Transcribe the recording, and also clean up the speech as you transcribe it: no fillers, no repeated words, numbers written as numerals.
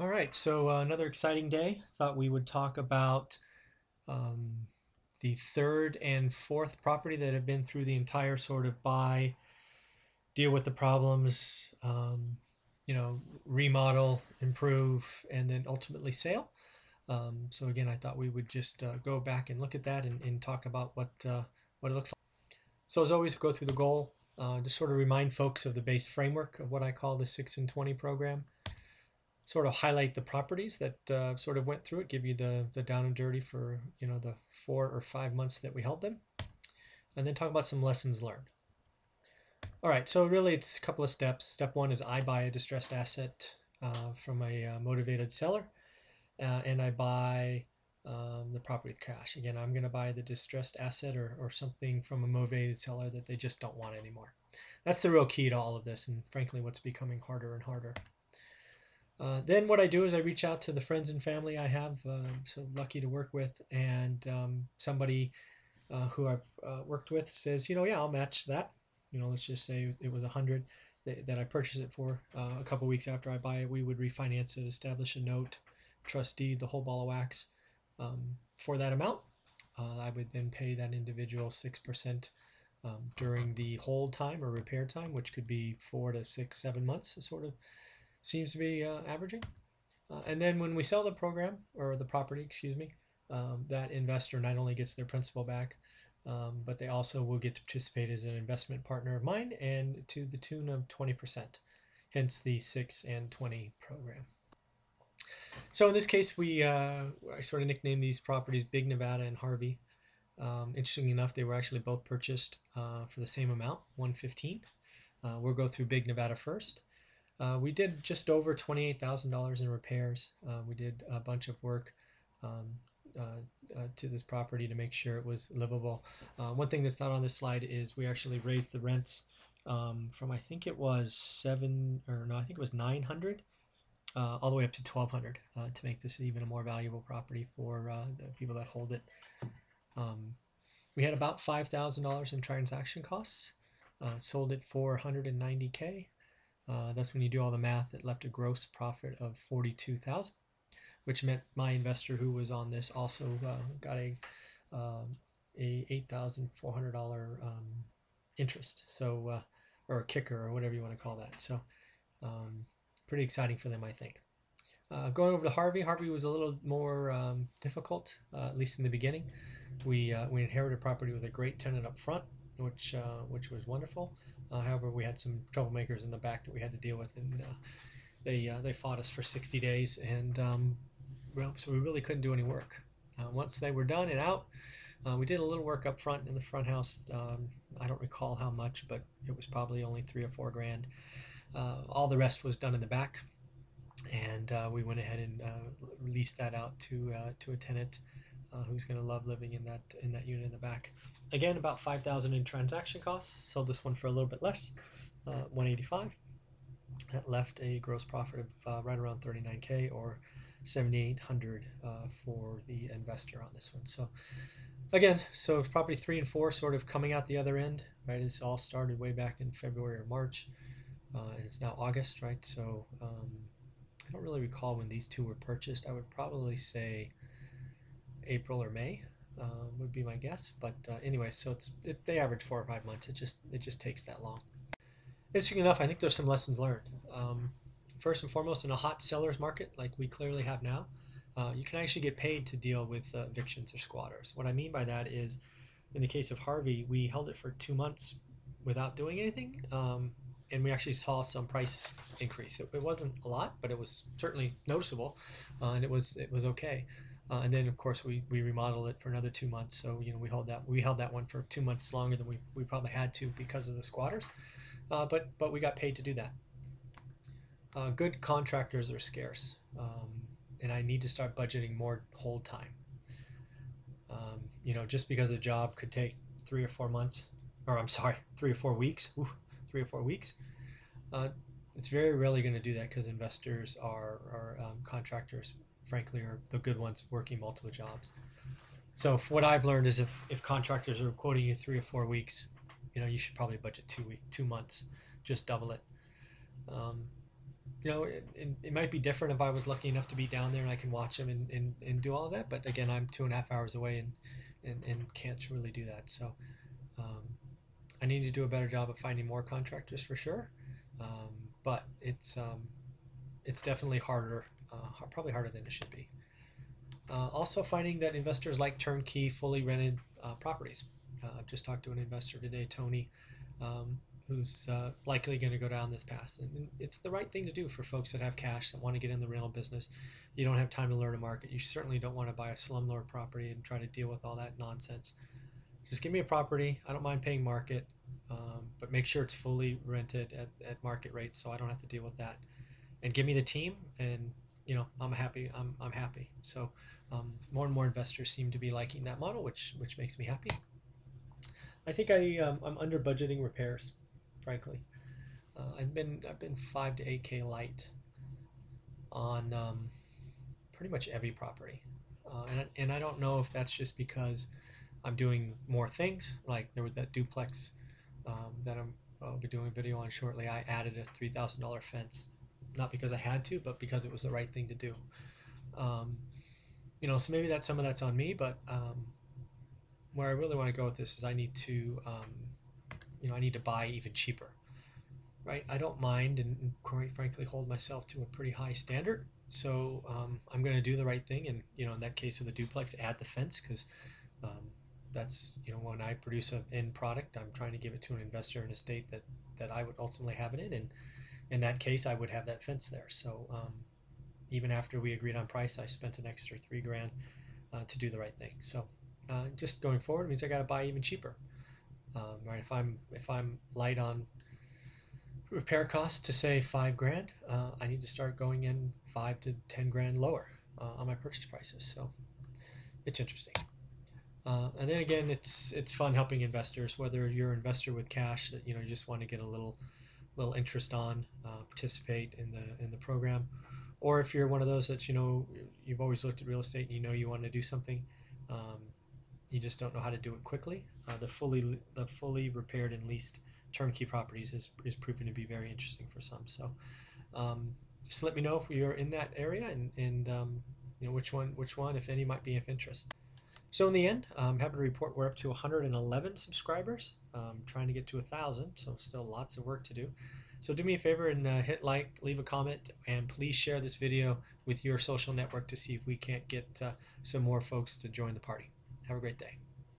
All right, so another exciting day. Thought we would talk about the third and fourth property that have been through the entire sort of buy, deal with the problems, remodel, improve, and then ultimately sale. So again, I thought we would just go back and look at that and talk about what it looks like. So as always, go through the goal, just sort of remind folks of the base framework of what I call the 6 and 20 program. Sort of highlight the properties that sort of went through it, give you the down and dirty for the 4 or 5 months that we held them, and then talk about some lessons learned. All right, so really it's a couple of steps. Step one is I buy a distressed asset from a motivated seller, and I buy the property with cash. Again, I'm going to buy the distressed asset or something from a motivated seller that they just don't want anymore. That's the real key to all of this, and frankly what's becoming harder and harder. Then what I do is I reach out to the friends and family I have, so lucky to work with, and somebody who I've worked with says, yeah, I'll match that. Let's just say it was 100 that I purchased it for. A couple weeks after I buy it, we would refinance it, establish a note, trust deed, the whole ball of wax for that amount. I would then pay that individual 6% during the hold time or repair time, which could be 4 to 6, 7 months, sort of. Seems to be averaging. And then when we sell the program, or the property, excuse me, that investor not only gets their principal back, but they also will get to participate as an investment partner of mine, and to the tune of 20%, hence the 6 and 20 program. So in this case, I sort of nicknamed these properties Big Nevada and Harvey. Interestingly enough, they were actually both purchased for the same amount, $115. We'll go through Big Nevada first. We did just over $28,000 in repairs. We did a bunch of work to this property to make sure it was livable. One thing that's not on this slide is we actually raised the rents from I think it was 900 all the way up to 1,200 to make this even a more valuable property for the people that hold it. We had about $5,000 in transaction costs. Sold it for $190K. That's when you do all the math. It left a gross profit of $42,000, which meant my investor who was on this also got a $8,400 interest, so or a kicker or whatever you want to call that. So pretty exciting for them, I think. Going over to Harvey. Harvey was a little more difficult, at least in the beginning. We inherited a property with a great tenant up front, which was wonderful. However, we had some troublemakers in the back that we had to deal with, and they fought us for 60 days, and well, so we really couldn't do any work. Once they were done and out, we did a little work up front in the front house. I don't recall how much, but it was probably only $3,000 or $4,000. All the rest was done in the back, and we went ahead and leased that out to a tenant who's going to love living in that unit in the back. Again, about $5,000 in transaction costs. Sold this one for a little bit less, $185. That left a gross profit of right around $39K or $7,800 for the investor on this one. So again, so property 3 and 4 sort of coming out the other end, right? This all started way back in February or March, and it's now August, right? So I don't really recall when these two were purchased. I would probably say April or May would be my guess, but anyway, so they average 4 or 5 months. It just takes that long. Interesting enough, I think there's some lessons learned. First and foremost, in a hot seller's market like we clearly have now, you can actually get paid to deal with evictions or squatters. What I mean by that is, in the case of Harvey, we held it for 2 months without doing anything, and we actually saw some price increase. It wasn't a lot, but it was certainly noticeable, and it was okay. And then, of course, we remodeled it for another 2 months. So, we held that one for 2 months longer than we probably had to because of the squatters. But we got paid to do that. Good contractors are scarce, and I need to start budgeting more hold time. Just because a job could take 3 or 4 months, or I'm sorry, 3 or 4 weeks, oof, 3 or 4 weeks, it's very rarely going to do that because investors are contractors, frankly, are the good ones working multiple jobs. So what I've learned is if contractors are quoting you 3 or 4 weeks, you should probably budget 2 months, just double it. you know, it might be different if I was lucky enough to be down there and I can watch them and do all of that. But again, I'm 2.5 hours away and can't really do that. So I need to do a better job of finding more contractors for sure. But it's definitely harder, probably harder than it should be. Also finding that investors like turnkey, fully rented properties. I've just talked to an investor today, Tony, who's likely going to go down this path. And it's the right thing to do for folks that have cash, that want to get in the rental business. You don't have time to learn a market. You certainly don't want to buy a slumlord property and try to deal with all that nonsense. Just give me a property. I don't mind paying market, but make sure it's fully rented at market rates so I don't have to deal with that. And give me the team, and you know, I'm happy. I'm happy. So more and more investors seem to be liking that model, which makes me happy. I think I'm under budgeting repairs, frankly. I've been 5 to 8K light on pretty much every property, and I don't know if that's just because I'm doing more things. Like there was that duplex that I'll be doing a video on shortly. I added a $3,000 fence, not because I had to, but because it was the right thing to do. You know, so maybe some of that's on me, but where I really want to go with this is I need to, you know, I need to buy even cheaper, right? I don't mind and quite frankly hold myself to a pretty high standard. So I'm going to do the right thing. And, you know, in that case of the duplex, add the fence, because that's, you know, when I produce an end product, I'm trying to give it to an investor in a state that I would ultimately have it in. And in that case, I would have that fence there. So even after we agreed on price, I spent an extra $3,000 to do the right thing. So just going forward means I got to buy even cheaper. Right? If I'm light on repair costs to say $5,000, I need to start going in $5,000 to $10,000 lower on my purchase prices. So it's interesting. And then again, it's fun helping investors. Whether you're an investor with cash that, you know, you just want to get a little interest on, participate in the program, or if you're one of those that, you know, you've always looked at real estate and you know you want to do something, you just don't know how to do it quickly. The fully repaired and leased turnkey properties is proving to be very interesting for some. So just let me know if you're in that area and you know which one if any might be of interest. So in the end, I'm happy to report we're up to 111 subscribers, trying to get to 1,000, so still lots of work to do. So do me a favor and hit like, leave a comment, and please share this video with your social network to see if we can't get some more folks to join the party. Have a great day.